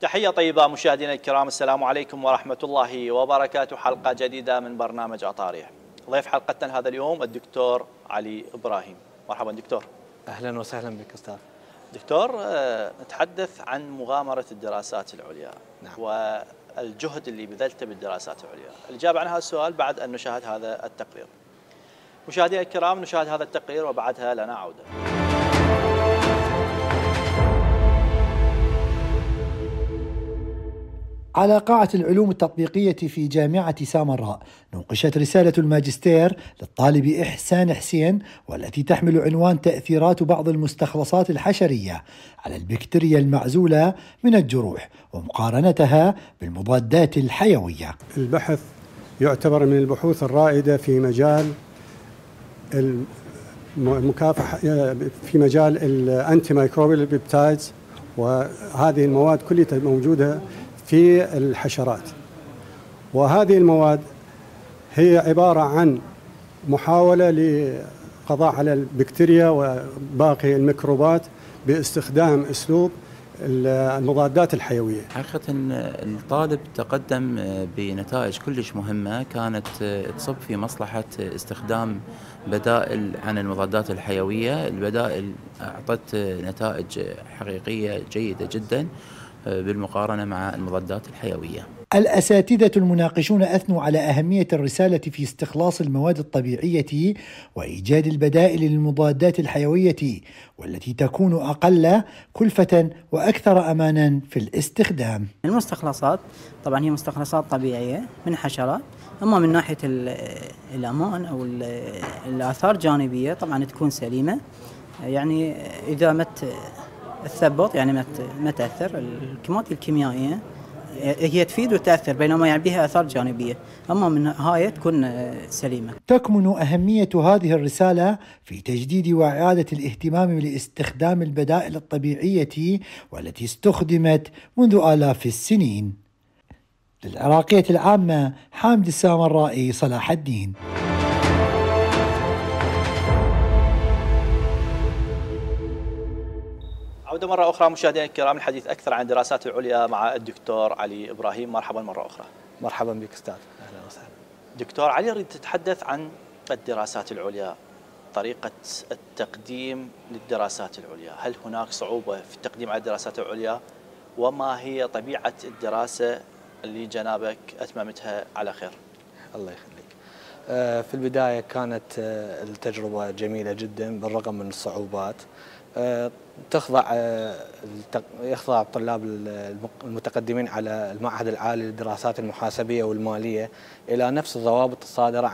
تحية طيبة مشاهدينا الكرام، السلام عليكم ورحمة الله وبركاته. حلقة جديدة من برنامج أطاريح. ضيف حلقتنا هذا اليوم الدكتور علي إبراهيم. مرحبا دكتور. أهلا وسهلا بك أستاذ. دكتور، نتحدث عن مغامرة الدراسات العليا. نعم. والجهد اللي بذلته بالدراسات العليا. الإجابة عن هذا السؤال بعد أن نشاهد هذا التقرير. مشاهدينا الكرام، نشاهد هذا التقرير وبعدها لنا عودة. على قاعة العلوم التطبيقية في جامعة سامراء نوقشت رسالة الماجستير للطالب إحسان حسين، والتي تحمل عنوان تأثيرات بعض المستخلصات الحشرية على البكتيريا المعزولة من الجروح ومقارنتها بالمضادات الحيوية. البحث يعتبر من البحوث الرائدة في مجال المكافحة، في مجال الأنتي ميكروبيل بيبتايدز، وهذه المواد كلها موجودة في الحشرات. وهذه المواد هي عبارة عن محاولة للقضاء على البكتيريا وباقي الميكروبات باستخدام أسلوب المضادات الحيوية. حقيقة الطالب تقدم بنتائج كلش مهمة كانت تصب في مصلحة استخدام بدائل عن المضادات الحيوية. البدائل أعطت نتائج حقيقية جيدة جدا بالمقارنة مع المضادات الحيوية. الأساتذة المناقشون أثنوا على أهمية الرسالة في استخلاص المواد الطبيعية وإيجاد البدائل للمضادات الحيوية، والتي تكون أقل كلفة وأكثر أمانا في الاستخدام. المستخلصات طبعا هي مستخلصات طبيعية من حشرات، أما من ناحية الأمان أو الآثار الجانبية طبعا تكون سليمة، يعني إذا الثبط يعني ما تأثر. الكميات الكيميائية هي تفيد وتأثر، بينما يعني بها آثار جانبية، أما من هاي تكون سليمة. تكمن أهمية هذه الرسالة في تجديد وإعادة الاهتمام لاستخدام البدائل الطبيعية والتي استخدمت منذ آلاف السنين. للعراقية العامة، حامد السامرائي، صلاح الدين. عودة مرة أخرى مشاهدينا الكرام، الحديث أكثر عن الدراسات العليا مع الدكتور علي إبراهيم. مرحبا مرة أخرى. مرحبا بك أستاذ. أهلا وسهلا. دكتور علي، أريد تتحدث عن الدراسات العليا، طريقة التقديم للدراسات العليا. هل هناك صعوبة في التقديم على الدراسات العليا؟ وما هي طبيعة الدراسة اللي جنابك أتممتها على خير؟ الله يخليك. في البداية كانت التجربة جميلة جدا بالرغم من الصعوبات. يخضع الطلاب المتقدمين على المعهد العالي للدراسات المحاسبية والمالية إلى نفس الضوابط الصادرة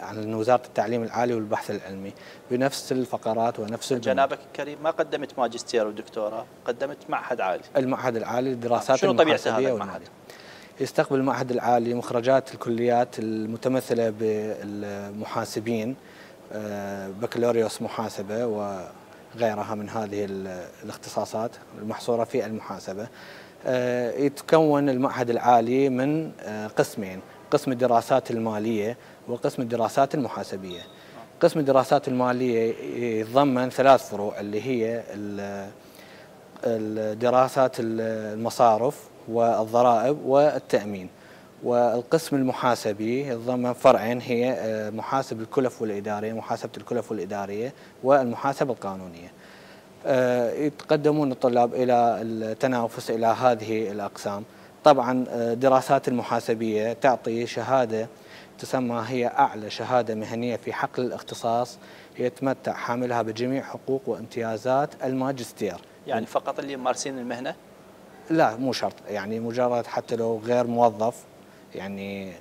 عن وزارة التعليم العالي والبحث العلمي بنفس الفقرات ونفس جنابك الكريم ما قدمت ماجستير ودكتوراه، قدمت معهد عالي. المعهد العالي للدراسات المحاسبية والمالية. يستقبل المعهد العالي مخرجات الكليات المتمثلة بالمحاسبين، بكالوريوس محاسبة و غيرها من هذه الاختصاصات المحصورة في المحاسبة. يتكون المعهد العالي من قسمين، قسم الدراسات المالية وقسم الدراسات المحاسبية. قسم الدراسات المالية يتضمن ثلاث فروع، اللي هي الدراسات المصارف والضرائب والتأمين. والقسم المحاسبي يتضمن فرعين، هي محاسب الكلف والإدارية، محاسبة الكلف والإدارية، والمحاسبة القانونية. يتقدمون الطلاب إلى التنافس إلى هذه الأقسام. طبعا دراسات المحاسبية تعطي شهادة تسمى هي أعلى شهادة مهنية في حقل الاختصاص، يتمتع حاملها بجميع حقوق وامتيازات الماجستير. يعني فقط اللي مارسين المهنة؟ لا، مو شرط، يعني مجرد حتى لو غير موظف، يعني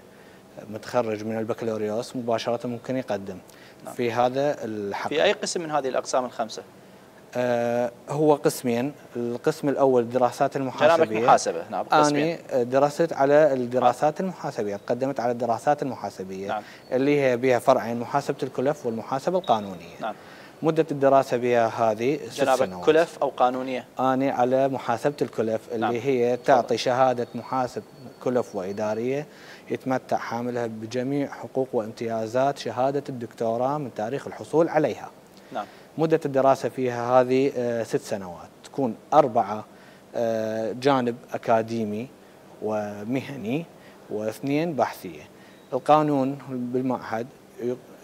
متخرج من البكالوريوس مباشرة ممكن يقدم. نعم. في هذا الحق. في أي قسم من هذه الأقسام الخمسة؟ هو قسمين، القسم الأول دراسات المحاسبية. محاسبة. نعم. أنا درست على الدراسات المحاسبية، قدمت على الدراسات المحاسبية. نعم. اللي هي بها فرعين، محاسبة الكلف والمحاسبة القانونية. نعم. مدة الدراسة بها هذه 6 سنوات. كلف أو قانونية؟ أنا على محاسبة الكلف اللي نعم. هي تعطي شهادة محاسب كلف وإدارية، يتمتع حاملها بجميع حقوق وامتيازات شهادة الدكتوراه من تاريخ الحصول عليها. نعم. مدة الدراسة فيها هذه 6 سنوات، تكون 4 جانب أكاديمي ومهني، واثنين بحثية. القانون بالمعهد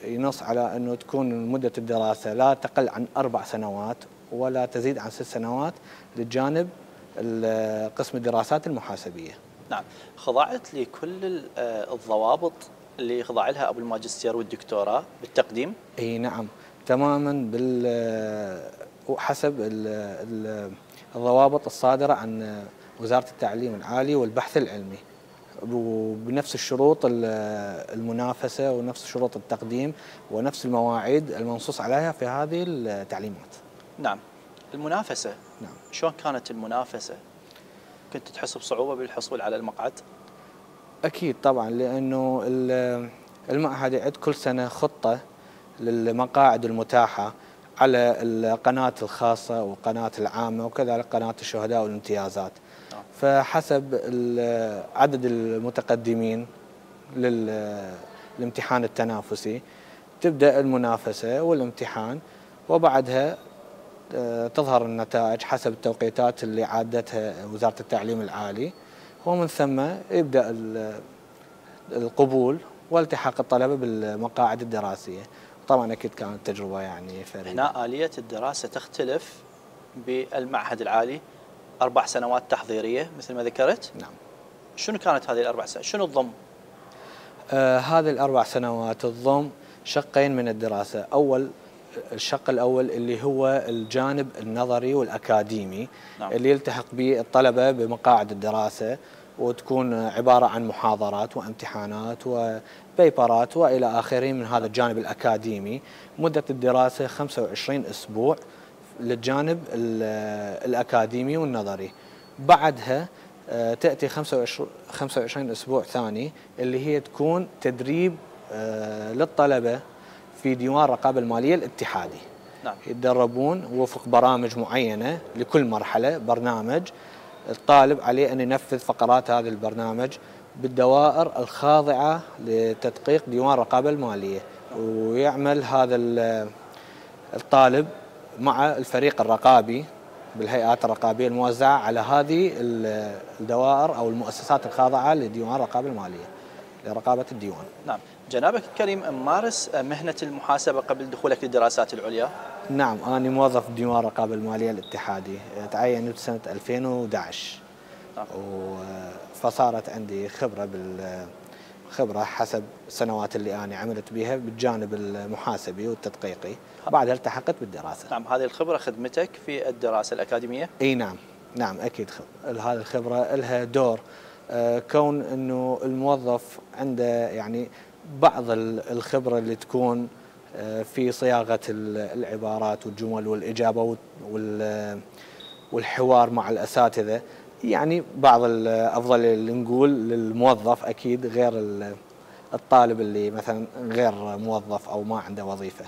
ينص على أنه تكون مدة الدراسة لا تقل عن 4 سنوات ولا تزيد عن 6 سنوات للجانب قسم الدراسات المحاسبية. نعم، خضعت لكل الضوابط اللي خضع لها أبو الماجستير والدكتوراه بالتقديم؟ أي نعم، تماما حسب الضوابط الصادرة عن وزارة التعليم العالي والبحث العلمي، وبنفس الشروط المنافسة ونفس شروط التقديم ونفس المواعيد المنصوص عليها في هذه التعليمات. نعم، المنافسة، نعم، شلون كانت المنافسة؟ كنت تحس بصعوبة بالحصول على المقعد؟ أكيد طبعا، لأنه المعهد يعد كل سنة خطة للمقاعد المتاحة على القناة الخاصة والقناة العامة وكذلك قناة الشهداء والامتيازات. فحسب عدد المتقدمين للامتحان التنافسي تبدأ المنافسة والامتحان، وبعدها تظهر النتائج حسب التوقيتات اللي عادتها وزارة التعليم العالي، ومن ثم يبدأ القبول والتحاق الطلبة بالمقاعد الدراسية. طبعا اكيد كانت تجربة يعني فريدة. هنا آلية الدراسة تختلف بالمعهد العالي، 4 سنوات تحضيرية مثل ما ذكرت. نعم. شنو كانت هذه ال4 سنوات؟ شنو تضم؟ هذه ال4 سنوات تضم شقين من الدراسة. أول الشق الأول اللي هو الجانب النظري والأكاديمي، نعم، اللي يلتحق به الطلبة بمقاعد الدراسة، وتكون عبارة عن محاضرات وامتحانات وبيبرات وإلى آخره من هذا الجانب الأكاديمي. مدة الدراسة 25 أسبوع للجانب الأكاديمي والنظري. بعدها تأتي 25 أسبوع ثاني اللي هي تكون تدريب للطلبة في ديوان الرقابة المالية الاتحادي. نعم. يتدربون وفق برامج معينة، لكل مرحلة برنامج الطالب عليه أن ينفذ فقرات هذا البرنامج بالدوائر الخاضعة لتدقيق ديوان الرقابة المالية، ويعمل هذا الطالب مع الفريق الرقابي بالهيئات الرقابية الموزعة على هذه الدوائر أو المؤسسات الخاضعة لديوان الرقابة المالية لرقابة الديوان. نعم. جنابك الكريم مارس مهنة المحاسبة قبل دخولك للدراسات العليا؟ نعم، أنا موظف بديوان الرقابة المالية الاتحادي، تعينت بسنة 2011. نعم. فصارت عندي خبرة حسب السنوات اللي أنا عملت بها بالجانب المحاسبي والتدقيقي، بعدها التحقت بالدراسة. نعم، هذه الخبرة خدمتك في الدراسة الأكاديمية؟ أي نعم، نعم أكيد هذه الخبرة لها دور، كون أنه الموظف عنده يعني بعض الخبرة اللي تكون في صياغة العبارات والجمل والإجابة والحوار مع الأساتذة، يعني بعض الأفضل اللي نقول للموظف أكيد غير الطالب اللي مثلا غير موظف أو ما عنده وظيفة.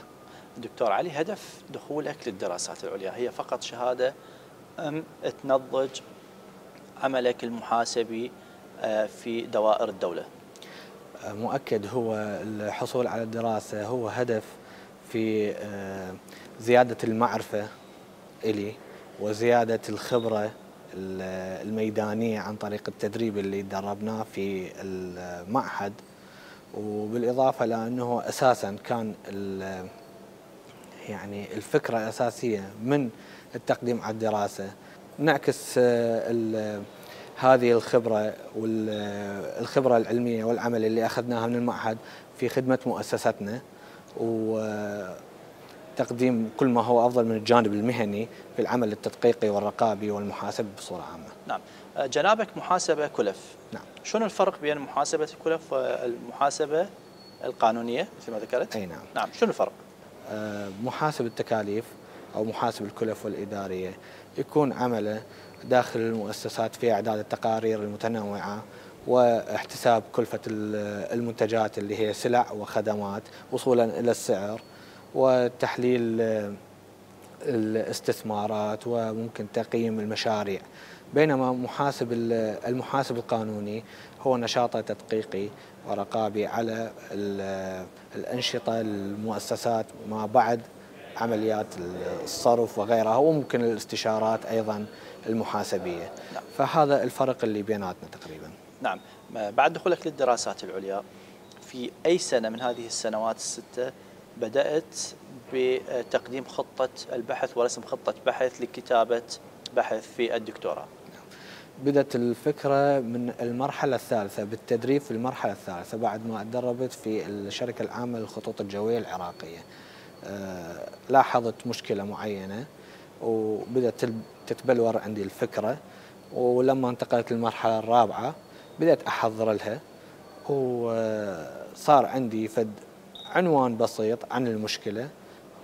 دكتور علي، هدف دخولك للدراسات العليا هي فقط شهادة أم تنضج عملك المحاسبي في دوائر الدولة؟ مؤكد هو الحصول على الدراسة هو هدف في زيادة المعرفة إلي وزيادة الخبرة الميدانية عن طريق التدريب اللي دربناه في المعهد، وبالإضافة لأنه أساساً كان يعني الفكرة الأساسية من التقديم على الدراسة نعكس هذه الخبرة والخبرة العلمية والعمل اللي أخذناها من المعهد في خدمة مؤسستنا، وتقديم كل ما هو أفضل من الجانب المهني في العمل التدقيقي والرقابي والمحاسب بصورة عامة. نعم. جنابك محاسبة كلف. نعم. شنو الفرق بين محاسبة الكلف والمحاسبة القانونية مثل ما ذكرت؟ أي نعم. نعم، شنو الفرق؟ محاسب التكاليف أو محاسب الكلف والإدارية يكون عمله داخل المؤسسات في إعداد التقارير المتنوعة واحتساب كلفة المنتجات اللي هي سلع وخدمات وصولا إلى السعر، وتحليل الاستثمارات وممكن تقييم المشاريع. بينما المحاسب القانوني هو نشاطه تدقيقي ورقابي على الأنشطة المؤسسات ما بعد عمليات الصرف وغيرها، وممكن الاستشارات أيضا المحاسبية. نعم. فهذا الفرق اللي بيناتنا تقريبا. نعم. بعد دخولك للدراسات العليا، في أي سنة من هذه السنوات الستة بدأت بتقديم خطة البحث ورسم خطة بحث لكتابة بحث في الدكتوراه؟ بدأت الفكرة من المرحلة الثالثة، بالتدريب في المرحلة الثالثة، بعد ما اتدربت في الشركة العامة للخطوط الجوية العراقية. لاحظت مشكلة معينة وبدأت تتبلور عندي الفكرة، ولما انتقلت للمرحلة الرابعة بدأت أحضر لها، وصار عندي فد عنوان بسيط عن المشكلة.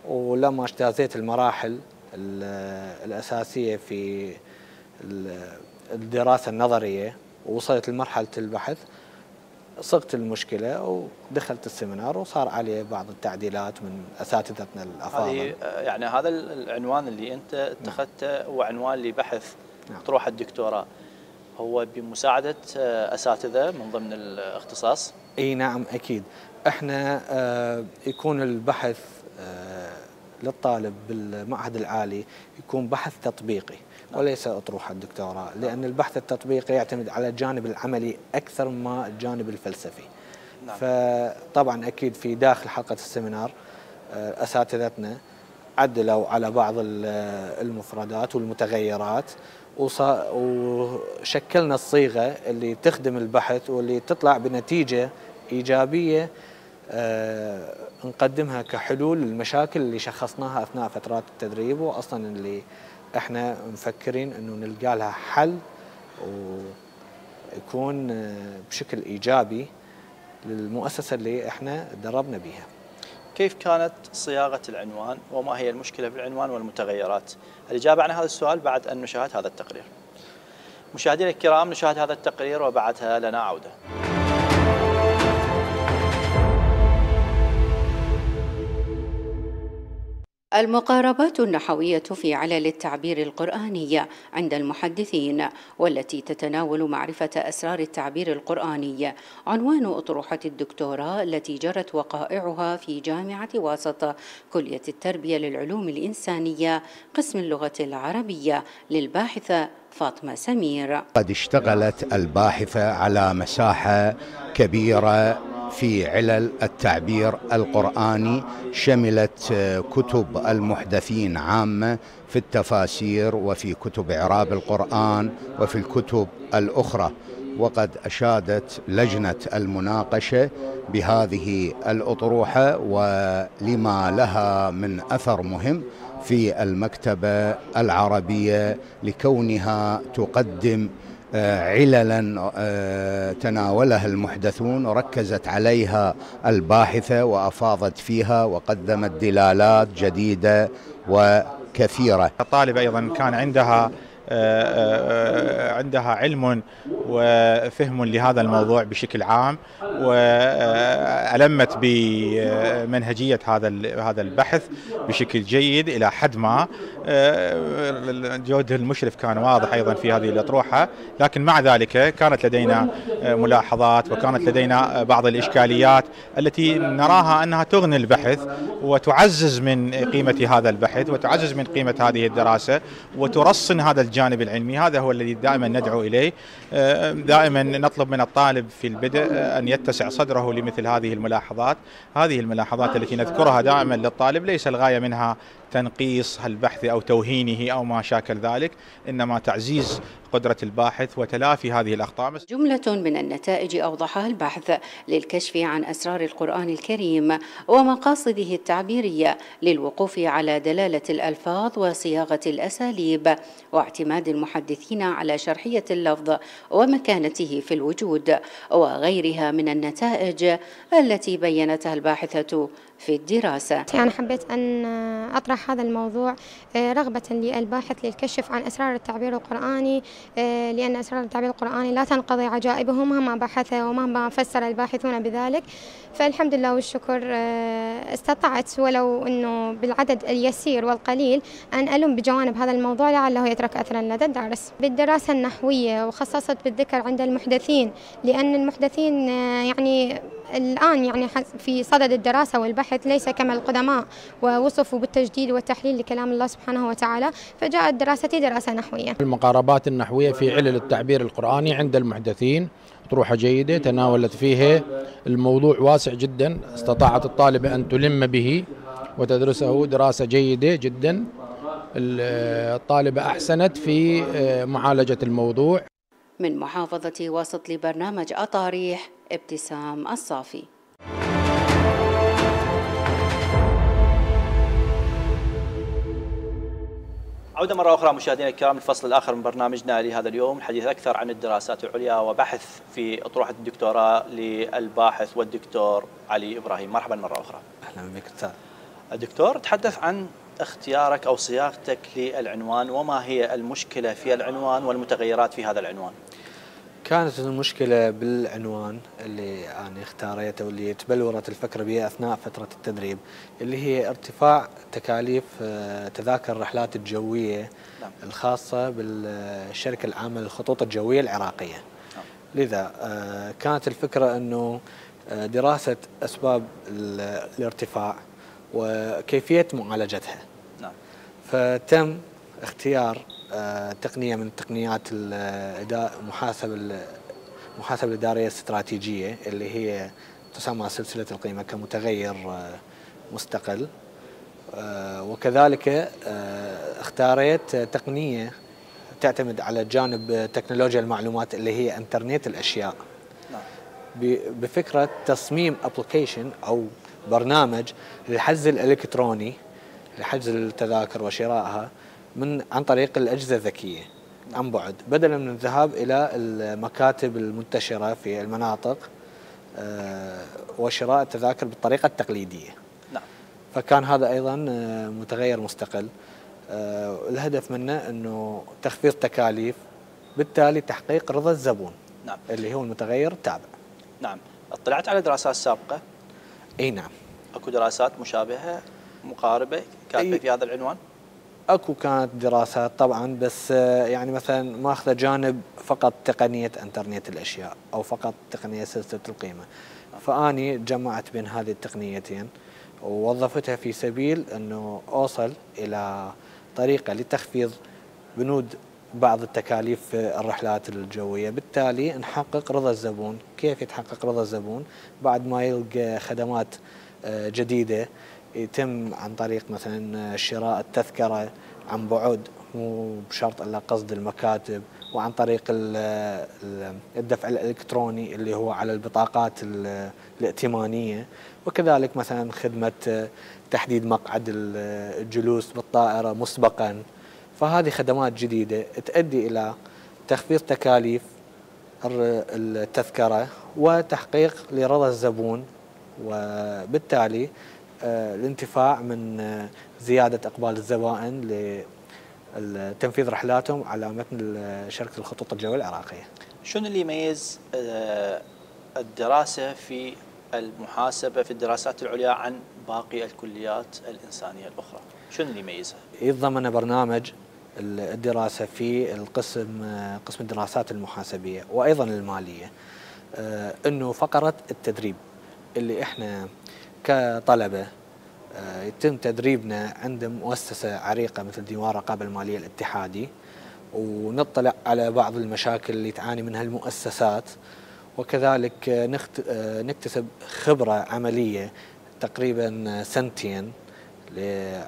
ولما اجتازيت المراحل الأساسية في الدراسة النظرية ووصلت لمرحلة البحث، صغت المشكلة ودخلت السمينار وصار عليه بعض التعديلات من أساتذتنا الأفاضل. يعني هذا العنوان اللي أنت اتخذته وعنوان لبحث تروح الدكتوراه، هو بمساعدة أساتذة من ضمن الاختصاص؟ أي نعم أكيد. احنا يكون البحث للطالب بالمعهد العالي يكون بحث تطبيقي وليس أطروحة الدكتوراه، لأن البحث التطبيقي يعتمد على الجانب العملي أكثر ما الجانب الفلسفي. نعم. فطبعا أكيد في داخل حلقة السمينار أساتذتنا عدلوا على بعض المفردات والمتغيرات، وشكلنا الصيغة اللي تخدم البحث واللي تطلع بنتيجة إيجابية نقدمها كحلول للمشاكل اللي شخصناها أثناء فترات التدريب، وأصلا اللي احنا مفكرين انه نلقى لها حل ويكون بشكل ايجابي للمؤسسه اللي احنا تدربنا بها. كيف كانت صياغه العنوان وما هي المشكله بالعنوان والمتغيرات؟ الاجابه عن هذا السؤال بعد ان نشاهد هذا التقرير. مشاهدينا الكرام، نشاهد هذا التقرير وبعدها لنا عوده. المقاربات النحوية في علل التعبير القرآنية عند المحدثين، والتي تتناول معرفة أسرار التعبير القرآني، عنوان أطروحة الدكتوراه التي جرت وقائعها في جامعة واسطة، كلية التربية للعلوم الإنسانية، قسم اللغة العربية، للباحثة فاطمة سمير. قد اشتغلت الباحثة على مساحة كبيرة في علل التعبير القرآني، شملت كتب المحدثين عامة في التفاسير وفي كتب إعراب القرآن وفي الكتب الأخرى، وقد أشادت لجنة المناقشة بهذه الأطروحة ولما لها من أثر مهم في المكتبة العربية، لكونها تقدم عللا تناولها المحدثون، ركزت عليها الباحثة وأفاضت فيها وقدمت دلالات جديدة وكثيرة. الطالب أيضا كان عندها علم وفهم لهذا الموضوع بشكل عام، وألمت بمنهجية هذا البحث بشكل جيد إلى حد ما. جوده المشرف كان واضح أيضا في هذه الأطروحة، لكن مع ذلك كانت لدينا ملاحظات وكانت لدينا بعض الإشكاليات التي نراها أنها تغني البحث وتعزز من قيمة هذا البحث وتعزز من قيمة هذه الدراسة وترصن هذا الجانب العلمي. هذا هو الذي دائما ندعو إليه، دائما نطلب من الطالب في البدء أن يتسع صدره لمثل هذه الملاحظات. هذه الملاحظات التي نذكرها دائما للطالب ليس الغاية منها تنقيص البحث أو توهينه أو ما شاكل ذلك، إنما تعزيز قدرة الباحث وتلافي هذه الأخطاء. جملة من النتائج أوضحها البحث للكشف عن أسرار القرآن الكريم ومقاصده التعبيرية، للوقوف على دلالة الألفاظ وصياغة الأساليب، واعتماد المحدثين على شرحية اللفظ ومكانته في الوجود، وغيرها من النتائج التي بيّنتها الباحثة في الدراسة. أنا حبيت أن أطرح هذا الموضوع رغبة للباحث للكشف عن أسرار التعبير القرآني، لأن أسرار التعبير القرآني لا تنقضي عجائبهم مهما بحث ومهما فسر الباحثون بذلك. فالحمد لله والشكر استطعت ولو أنه بالعدد اليسير والقليل أن ألم بجوانب هذا الموضوع لعله يترك أثرا لدى الدارس. بالدراسة النحوية وخصصت بالذكر عند المحدثين، لأن المحدثين يعني الآن يعني في صدد الدراسة والبحث ليس كما القدماء ووصفوا بالتجديد والتحليل لكلام الله سبحانه وتعالى، فجاءت دراستي دراسة نحوية. المقاربات النحوية في علل التعبير القرآني عند المحدثين أطروحة جيدة تناولت فيها الموضوع واسع جدا، استطاعت الطالبة أن تلم به وتدرسه دراسة جيدة جدا. الطالبة أحسنت في معالجة الموضوع. من محافظة واسط لبرنامج أطاريح، ابتسام الصافي. عودة مرة أخرى مشاهدينا الكرام الفصل الآخر من برنامجنا لهذا اليوم، الحديث أكثر عن الدراسات العليا وبحث في أطروحة الدكتوراه للباحث والدكتور علي إبراهيم. مرحبا مرة أخرى. أهلا بك أستاذ. الدكتور، تحدث عن اختيارك أو صياغتك للعنوان، وما هي المشكلة في العنوان والمتغيرات في هذا العنوان؟ كانت المشكلة بالعنوان اللي أنا اختاريته واللي تبلورت الفكرة به أثناء فترة التدريب، اللي هي ارتفاع تكاليف تذاكر الرحلات الجوية الخاصة بالشركة العامة للخطوط الجوية العراقية. لذا كانت الفكرة أنه دراسة أسباب الارتفاع وكيفية معالجتها. فتم اختيار تقنية من تقنيات المحاسبة الإدارية الاستراتيجية اللي هي تسمى سلسلة القيمة كمتغير مستقل، وكذلك اختاريت تقنية تعتمد على جانب تكنولوجيا المعلومات اللي هي إنترنت الأشياء، بفكرة تصميم أبليكيشن أو برنامج للحجز الإلكتروني لحجز التذاكر وشرائها عن طريق الأجهزة الذكية عن بعد، بدلا من الذهاب إلى المكاتب المنتشرة في المناطق وشراء التذاكر بالطريقة التقليدية. نعم. فكان هذا أيضا متغير مستقل، الهدف منه أنه تخفيض تكاليف، بالتالي تحقيق رضا الزبون. نعم. اللي هو المتغير التابع. نعم. اطلعت على دراسات سابقة؟ أي نعم. أكو دراسات مشابهة مقاربة كاتبة في هذا العنوان؟ اكو كانت دراسات طبعا، بس يعني مثلا ماخذه جانب فقط تقنيه انترنت الاشياء او فقط تقنيه سلسله القيمه، فاني جمعت بين هذه التقنيتين ووظفتها في سبيل انه اوصل الى طريقه لتخفيض بنود بعض التكاليف الرحلات الجويه، بالتالي نحقق رضا الزبون. كيف يتحقق رضا الزبون؟ بعد ما يلقى خدمات جديده يتم عن طريق مثلا شراء التذكرة عن بعد، مو بشرط إلا قصد المكاتب، وعن طريق الدفع الإلكتروني اللي هو على البطاقات الائتمانية، وكذلك مثلا خدمة تحديد مقعد الجلوس بالطائرة مسبقا. فهذه خدمات جديدة تؤدي إلى تخفيض تكاليف التذكرة وتحقيق لرضا الزبون، وبالتالي الانتفاع من زيادة إقبال الزبائن لتنفيذ رحلاتهم على متن شركة الخطوط الجوية العراقية. شنو اللي يميز الدراسة في المحاسبة في الدراسات العليا عن باقي الكليات الإنسانية الأخرى؟ شنو اللي يميزها؟ يتضمن برنامج الدراسة في قسم الدراسات المحاسبية وأيضا المالية، أنه فقرة التدريب اللي إحنا كطلبة يتم تدريبنا عند مؤسسة عريقة مثل ديوان الرقابة المالية الاتحادي، ونطلع على بعض المشاكل اللي تعاني منها المؤسسات، وكذلك نكتسب خبرة عملية تقريبا سنتين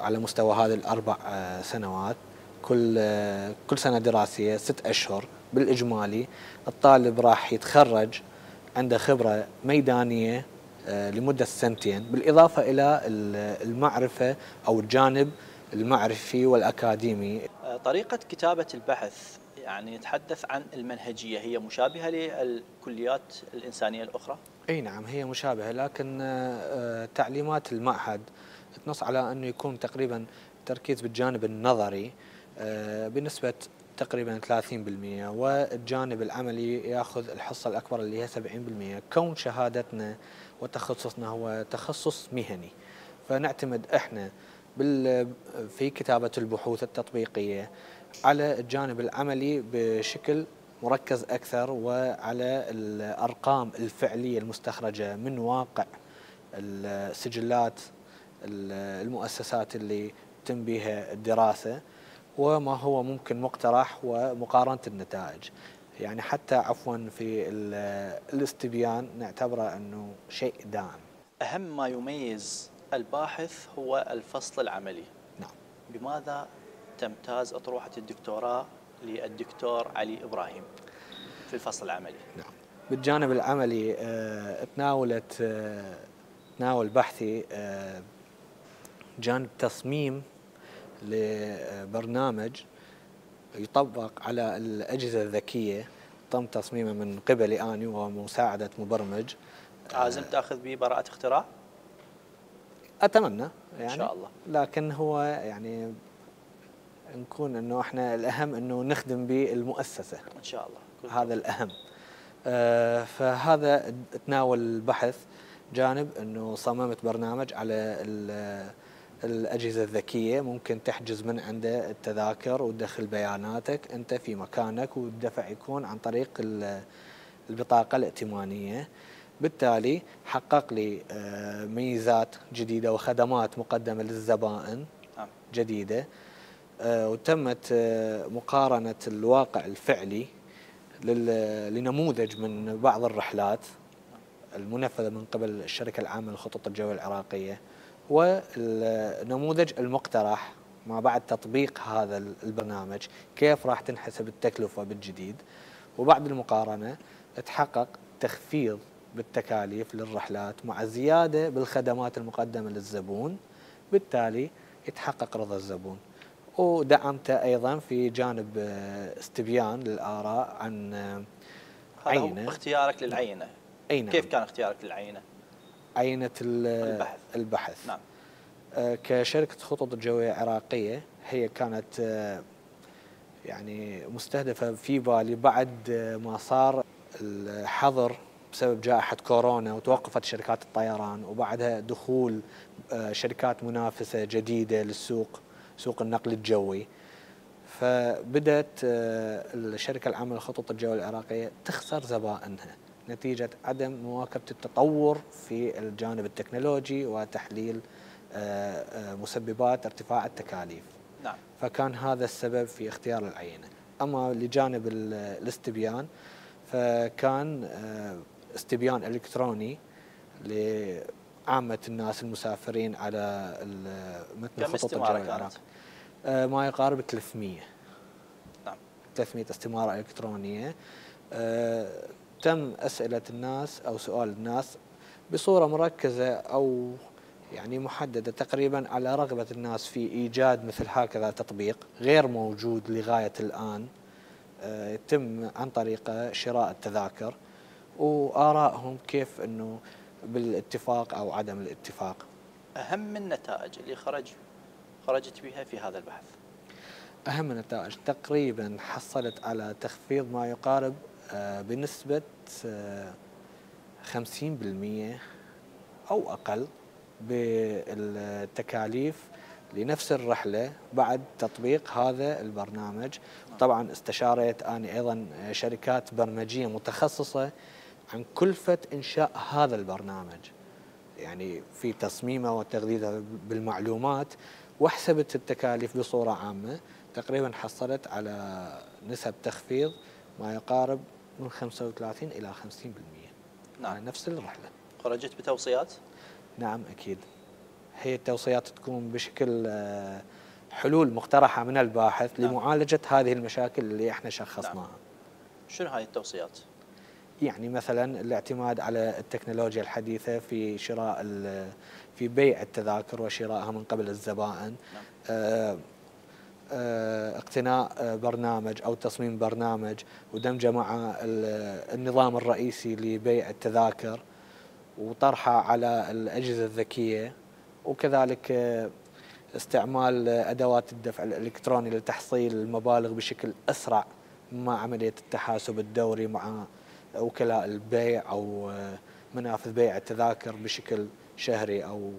على مستوى هذه الأربع سنوات، كل سنة دراسية 6 أشهر بالإجمالي. الطالب راح يتخرج عنده خبرة ميدانية لمدة 2 سنين، بالإضافة إلى المعرفة أو الجانب المعرفي والأكاديمي. طريقة كتابة البحث، يعني نتحدث عن المنهجية، هي مشابهة للكليات الإنسانية الأخرى؟ أي نعم هي مشابهة، لكن تعليمات المعهد تنص على أنه يكون تقريبا تركيز بالجانب النظري بنسبة تقريبا 30%، والجانب العملي ياخذ الحصه الاكبر اللي هي 70%. كون شهادتنا وتخصصنا هو تخصص مهني، فنعتمد احنا في كتابه البحوث التطبيقيه على الجانب العملي بشكل مركز أكثر وعلى الأرقام الفعلية المستخرجة من واقع السجلات المؤسسات اللي تم بها الدراسة وما هو ممكن مقترح ومقارنة النتائج. يعني حتى عفوا في الاستبيان نعتبره أنه شيء دائم. أهم ما يميز الباحث هو الفصل العملي. نعم. بماذا تمتاز أطروحة الدكتوراه للدكتور علي إبراهيم في الفصل العملي؟ نعم. بالجانب العملي تناول بحثي جانب تصميم لبرنامج يطبق على الأجهزة الذكية تم تصميمه من قبلي أنا ومساعدة مبرمج. لازم تأخذ به براءة اختراع؟ أتمنى يعني إن شاء الله، لكن هو يعني نكون أنه إحنا الأهم أنه نخدم به المؤسسة إن شاء الله، هذا الأهم. فهذا تناول البحث جانب أنه صممت برنامج على الأجهزة الذكية ممكن تحجز من عنده التذاكر وتدخل بياناتك أنت في مكانك والدفع يكون عن طريق البطاقة الائتمانية. بالتالي حقق لي ميزات جديدة وخدمات مقدمة للزبائن جديدة، وتمت مقارنة الواقع الفعلي لنموذج من بعض الرحلات المنفذة من قبل الشركة العامة للخطوط الجوية العراقية والنموذج المقترح ما بعد تطبيق هذا البرنامج كيف راح تنحسب التكلفة بالجديد. وبعد المقارنة تحقق تخفيض بالتكاليف للرحلات مع زيادة بالخدمات المقدمة للزبون، بالتالي يتحقق رضا الزبون. ودعمته أيضا في جانب استبيان للآراء عن عينة. اختيارك للعينة كيف كان اختيارك للعينة؟ عينة البحث. نعم. كشركة خطوط الجوية العراقية هي كانت يعني مستهدفة في بالي بعد ما صار الحظر بسبب جائحة كورونا وتوقفت شركات الطيران وبعدها دخول شركات منافسة جديدة للسوق، سوق النقل الجوي. فبدأت الشركة العامة للخطوط الجوية العراقية تخسر زبائنها نتيجة عدم مواكبة التطور في الجانب التكنولوجي وتحليل مسببات ارتفاع التكاليف. نعم. فكان هذا السبب في اختيار العينة. أما لجانب الاستبيان فكان استبيان إلكتروني لعامة الناس المسافرين على متن خطوط الجوية العراقية ما يقارب 300. نعم. 300 استمارة إلكترونية. تم أسئلة الناس أو سؤال الناس بصورة مركزة أو يعني محددة تقريبا على رغبة الناس في إيجاد مثل هكذا تطبيق غير موجود لغاية الآن. يتم عن طريق شراء التذاكر وآرائهم كيف أنه بالاتفاق أو عدم الاتفاق. أهم النتائج اللي خرجت بها في هذا البحث؟ أهم النتائج تقريبا حصلت على تخفيض ما يقارب بنسبة 50% أو أقل بالتكاليف لنفس الرحلة بعد تطبيق هذا البرنامج. طبعا استشارت أنا أيضا شركات برمجية متخصصة عن كلفة إنشاء هذا البرنامج يعني في تصميمه وتغذيته بالمعلومات وحسبت التكاليف بصورة عامة تقريبا حصلت على نسب تخفيض ما يقارب من 35 إلى 50%. نعم. على نفس الرحلة. خرجت بتوصيات؟ نعم أكيد. هي التوصيات تكون بشكل حلول مقترحة من الباحث. نعم. لمعالجة هذه المشاكل اللي احنا شخصناها. نعم. شنو هاي التوصيات؟ يعني مثلا الاعتماد على التكنولوجيا الحديثة في شراء في بيع التذاكر وشرائها من قبل الزبائن. نعم. اقتناء برنامج أو تصميم برنامج ودمجه مع النظام الرئيسي لبيع التذاكر وطرحه على الأجهزة الذكية، وكذلك استعمال أدوات الدفع الإلكتروني لتحصيل المبالغ بشكل أسرع مع عملية التحاسب الدوري مع وكلاء البيع أو منافذ بيع التذاكر بشكل شهري أو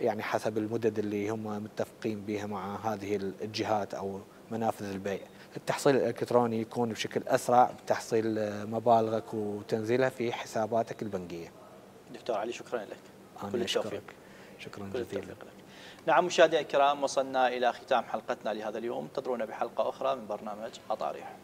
يعني حسب المدد اللي هم متفقين بها مع هذه الجهات أو منافذ البيع. التحصيل الإلكتروني يكون بشكل أسرع بتحصيل مبالغك وتنزيلها في حساباتك البنكية. دكتور علي شكرا لك. كل التوفيق. شكرا جزيلا. نعم مشاهدينا الكرام، وصلنا إلى ختام حلقتنا لهذا اليوم، انتظرونا بحلقة أخرى من برنامج أطاريح.